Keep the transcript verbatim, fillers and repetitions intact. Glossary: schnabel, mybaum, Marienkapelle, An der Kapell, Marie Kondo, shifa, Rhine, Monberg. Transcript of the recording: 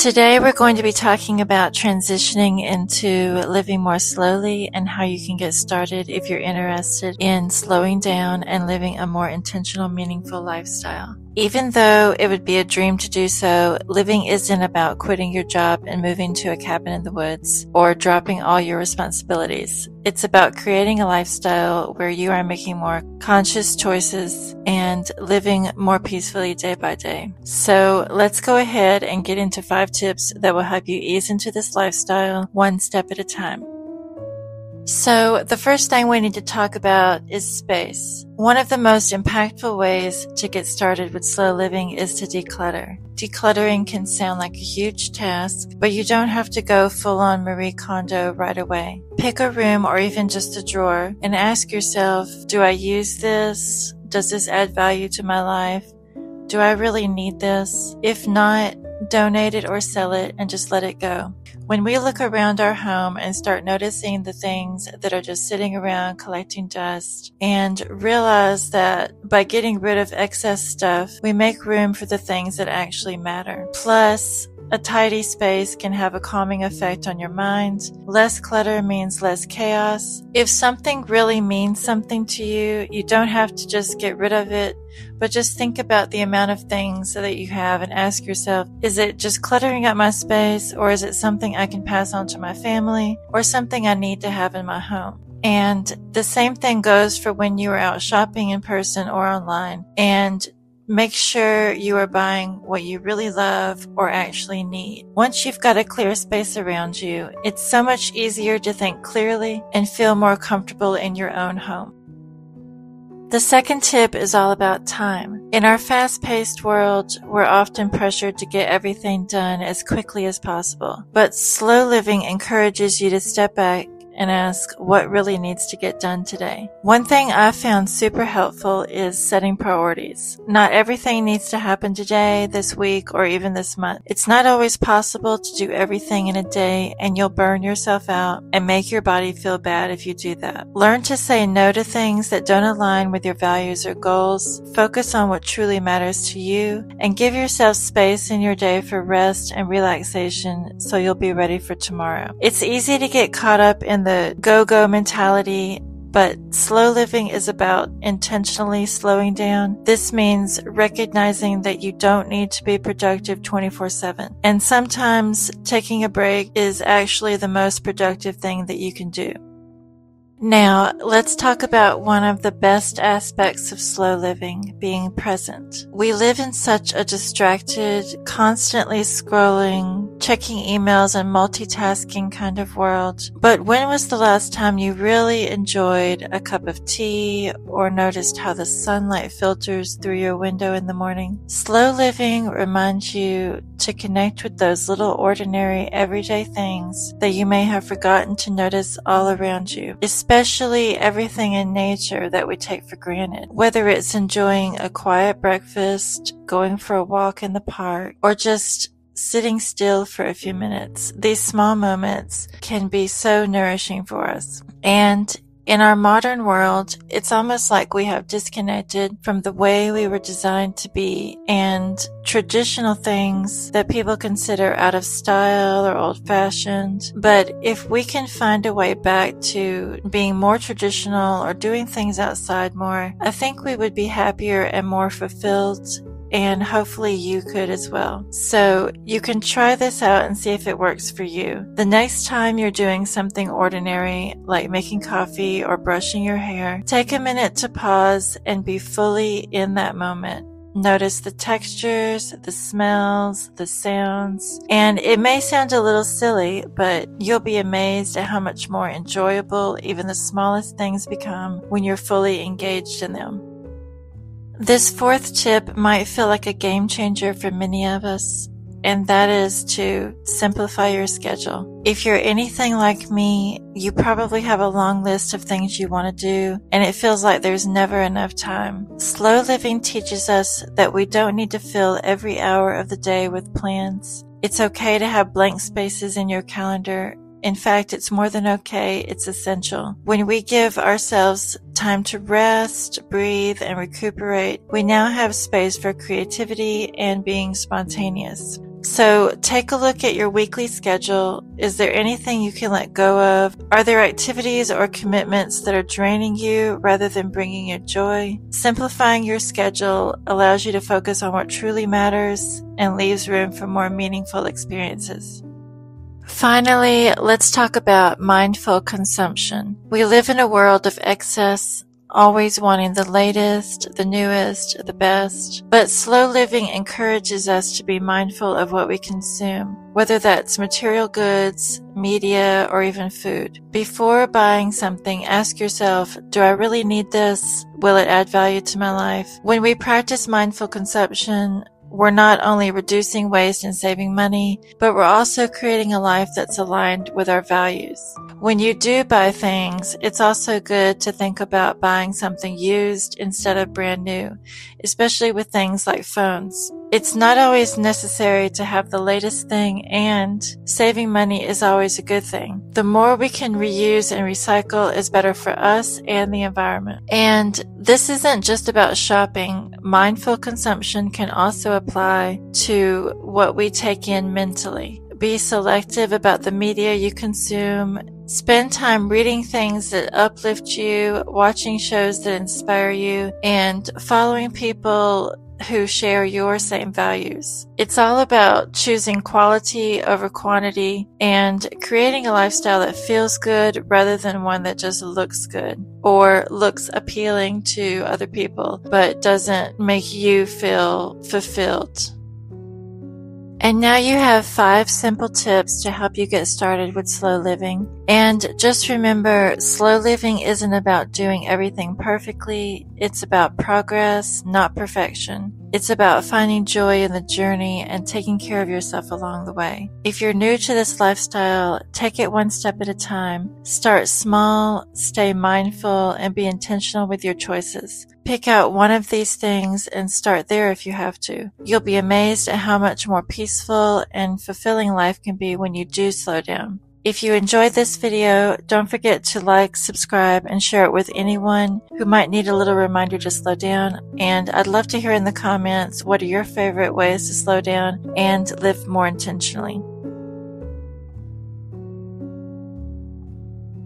Today we're going to be talking about transitioning into living more slowly and how you can get started if you're interested in slowing down and living a more intentional, meaningful lifestyle. Even though it would be a dream to do so, living isn't about quitting your job and moving to a cabin in the woods or dropping all your responsibilities. It's about creating a lifestyle where you are making more conscious choices and living more peacefully day by day. So let's go ahead and get into five tips that will help you ease into this lifestyle one step at a time. So the first thing we need to talk about is space. One of the most impactful ways to get started with slow living is to declutter. Decluttering can sound like a huge task, but you don't have to go full-on Marie Kondo right away. Pick a room or even just a drawer and ask yourself, do I use this? Does this add value to my life? Do I really need this? If not, donate it or sell it and just let it go. When we look around our home and start noticing the things that are just sitting around collecting dust and realize that by getting rid of excess stuff, we make room for the things that actually matter. Plus, a tidy space can have a calming effect on your mind. Less clutter means less chaos. If something really means something to you, you don't have to just get rid of it, but just think about the amount of things that you have and ask yourself, is it just cluttering up my space, or is it something I can pass on to my family, or something I need to have in my home? And the same thing goes for when you are out shopping in person or online, and make sure you are buying what you really love or actually need. Once you've got a clear space around you, it's so much easier to think clearly and feel more comfortable in your own home. The second tip is all about time. In our fast-paced world, we're often pressured to get everything done as quickly as possible. But slow living encourages you to step back and ask what really needs to get done today. One thing I found super helpful is setting priorities. Not everything needs to happen today, this week, or even this month. It's not always possible to do everything in a day, and you'll burn yourself out and make your body feel bad if you do that. Learn to say no to things that don't align with your values or goals. Focus on what truly matters to you, and give yourself space in your day for rest and relaxation so you'll be ready for tomorrow. It's easy to get caught up in the The go-go mentality, but slow living is about intentionally slowing down. This means recognizing that you don't need to be productive twenty-four seven. And sometimes taking a break is actually the most productive thing that you can do. Now, let's talk about one of the best aspects of slow living, being present. We live in such a distracted, constantly scrolling, checking emails, and multitasking kind of world. But when was the last time you really enjoyed a cup of tea or noticed how the sunlight filters through your window in the morning? Slow living reminds you to connect with those little ordinary everyday things that you may have forgotten to notice all around you, especially everything in nature that we take for granted. Whether it's enjoying a quiet breakfast, going for a walk in the park, or just sitting still for a few minutes, these small moments can be so nourishing for us. And in our modern world, it's almost like we have disconnected from the way we were designed to be, and traditional things that people consider out of style or old-fashioned. But if we can find a way back to being more traditional or doing things outside more, I think we would be happier and more fulfilled, and hopefully you could as well. So you can try this out and see if it works for you. The next time you're doing something ordinary, like making coffee or brushing your hair, take a minute to pause and be fully in that moment. Notice the textures, the smells, the sounds, and it may sound a little silly, but you'll be amazed at how much more enjoyable even the smallest things become when you're fully engaged in them. This fourth tip might feel like a game changer for many of us, and that is to simplify your schedule. If you're anything like me, you probably have a long list of things you want to do, and it feels like there's never enough time. Slow living teaches us that we don't need to fill every hour of the day with plans. It's okay to have blank spaces in your calendar. In fact, it's more than okay, it's essential. When we give ourselves time to rest, breathe, and recuperate, we now have space for creativity and being spontaneous. So take a look at your weekly schedule. Is there anything you can let go of? Are there activities or commitments that are draining you rather than bringing you joy? Simplifying your schedule allows you to focus on what truly matters and leaves room for more meaningful experiences. Finally, let's talk about mindful consumption. We live in a world of excess, always wanting the latest, the newest, the best. But slow living encourages us to be mindful of what we consume, whether that's material goods, media, or even food. Before buying something, ask yourself, do I really need this? Will it add value to my life? When we practice mindful consumption, we're not only reducing waste and saving money, but we're also creating a life that's aligned with our values. When you do buy things, it's also good to think about buying something used instead of brand new, especially with things like phones. It's not always necessary to have the latest thing, and saving money is always a good thing. The more we can reuse and recycle is better for us and the environment. And this isn't just about shopping. Mindful consumption can also apply to what we take in mentally. Be selective about the media you consume. Spend time reading things that uplift you, watching shows that inspire you, and following people who share your same values. It's all about choosing quality over quantity and creating a lifestyle that feels good rather than one that just looks good or looks appealing to other people but doesn't make you feel fulfilled. And now you have five simple tips to help you get started with slow living. And just remember, slow living isn't about doing everything perfectly. It's about progress, not perfection. It's about finding joy in the journey and taking care of yourself along the way. If you're new to this lifestyle, take it one step at a time. Start small, stay mindful, and be intentional with your choices. Pick out one of these things and start there if you have to. You'll be amazed at how much more peaceful and fulfilling life can be when you do slow down. If you enjoyed this video, don't forget to like, subscribe, and share it with anyone who might need a little reminder to slow down. And I'd love to hear in the comments, what are your favorite ways to slow down and live more intentionally?